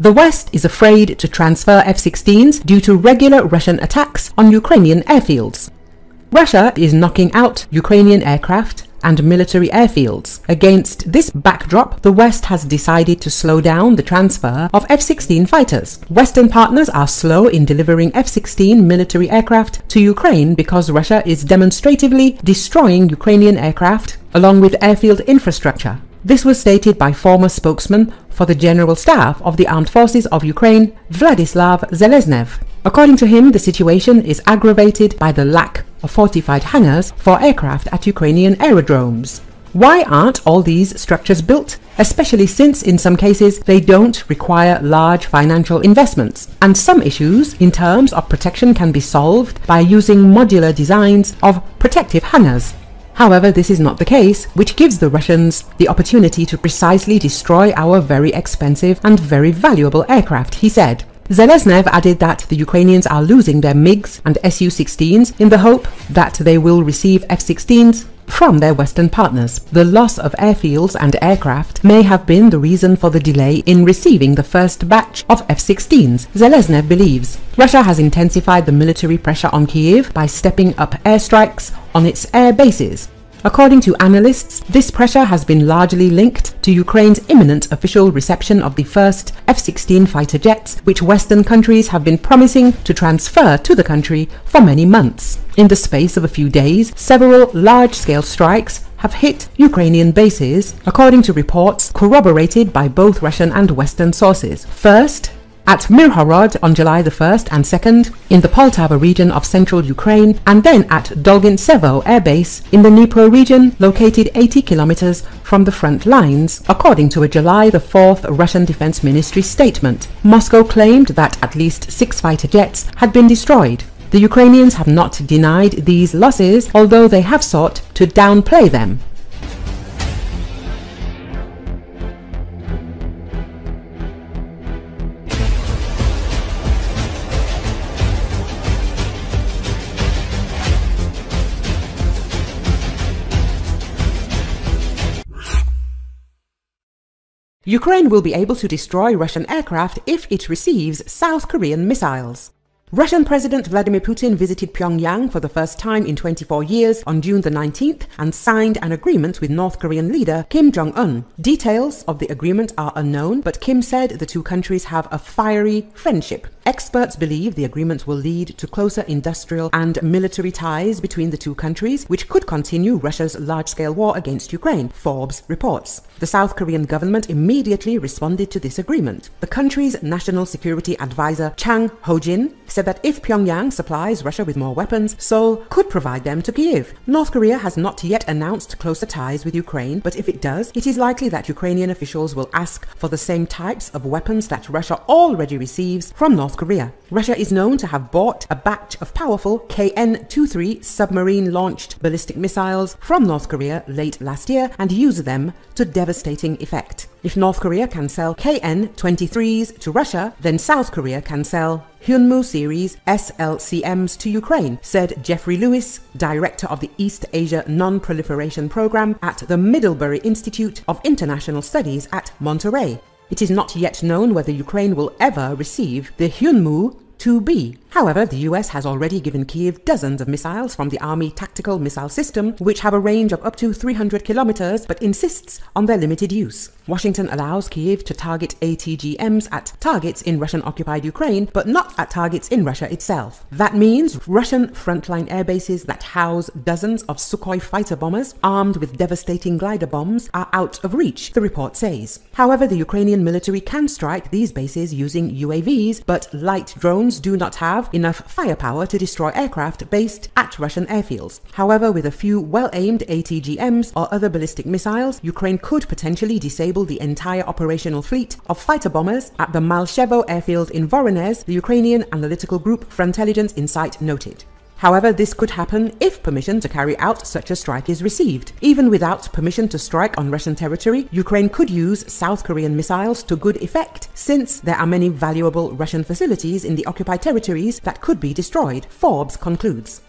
The West is afraid to transfer F-16s due to regular Russian attacks on Ukrainian airfields. Russia is knocking out Ukrainian aircraft and military airfields. Against this backdrop, the West has decided to slow down the transfer of F-16 fighters. Western partners are slow in delivering F-16 military aircraft to Ukraine because Russia is demonstratively destroying Ukrainian aircraft along with airfield infrastructure. This was stated by former spokesman for the General Staff of the Armed Forces of Ukraine, Vladislav Seleznev. According to him, the situation is aggravated by the lack of fortified hangars for aircraft at Ukrainian aerodromes. Why aren't all these structures built? Especially since, in some cases, they don't require large financial investments. And some issues in terms of protection can be solved by using modular designs of protective hangars. However, this is not the case, which gives the Russians the opportunity to precisely destroy our very expensive and very valuable aircraft, he said. Seleznev added that the Ukrainians are losing their MiGs and Su-16s in the hope that they will receive F-16s from their Western partners. The loss of airfields and aircraft may have been the reason for the delay in receiving the first batch of F-16s, Seleznev believes. Russia has intensified the military pressure on Kyiv by stepping up airstrikes on its air bases. According to analysts, this pressure has been largely linked to Ukraine's imminent official reception of the first F-16 fighter jets, which Western countries have been promising to transfer to the country for many months. In the space of a few days, several large-scale strikes have hit Ukrainian bases, according to reports corroborated by both Russian and Western sources. First, at Mirhorod on July the 1st and 2nd in the Poltava region of central Ukraine, and then at Dolgintsevo Air Base in the Dnipro region, located 80 kilometers from the front lines, according to a July the 4th Russian Defense Ministry statement. Moscow claimed that at least 6 fighter jets had been destroyed. The Ukrainians have not denied these losses, although they have sought to downplay them. Ukraine will be able to destroy Russian aircraft if it receives South Korean missiles. Russian President Vladimir Putin visited Pyongyang for the first time in 24 years on June the 19th and signed an agreement with North Korean leader Kim Jong-un. Details of the agreement are unknown, but Kim said the two countries have a fiery friendship. Experts believe the agreement will lead to closer industrial and military ties between the two countries, which could continue Russia's large-scale war against Ukraine, Forbes reports. The South Korean government immediately responded to this agreement. The country's national security advisor, Chang Ho-jin, said that if Pyongyang supplies Russia with more weapons, Seoul could provide them to Kyiv. North Korea has not yet announced closer ties with Ukraine, but if it does, it is likely that Ukrainian officials will ask for the same types of weapons that Russia already receives from North Korea. Russia is known to have bought a batch of powerful KN-23 submarine-launched ballistic missiles from North Korea late last year and used them to devastating effect. If North Korea can sell KN-23s to Russia, then South Korea can sell Hyunmoo series SLCMs to Ukraine, said Jeffrey Lewis, director of the East Asia Non-Proliferation Program at the Middlebury Institute of International Studies at Monterey. It is not yet known whether Ukraine will ever receive the Hyunmoo 2B. However, the US has already given Kyiv dozens of missiles from the Army Tactical Missile System, which have a range of up to 300 kilometers, but insists on their limited use. Washington allows Kyiv to target ATGMs at targets in Russian-occupied Ukraine, but not at targets in Russia itself. That means Russian frontline airbases that house dozens of Sukhoi fighter bombers armed with devastating glider bombs are out of reach, the report says. However, the Ukrainian military can strike these bases using UAVs, but light drones do not have enough firepower to destroy aircraft based at Russian airfields. However, with a few well-aimed ATGMs or other ballistic missiles, Ukraine could potentially disable the entire operational fleet of fighter bombers at the Malshevo airfield in Voronezh, the Ukrainian analytical group Frontelligence Insight noted. However, this could happen if permission to carry out such a strike is received. Even without permission to strike on Russian territory, Ukraine could use South Korean missiles to good effect, since there are many valuable Russian facilities in the occupied territories that could be destroyed, Forbes concludes.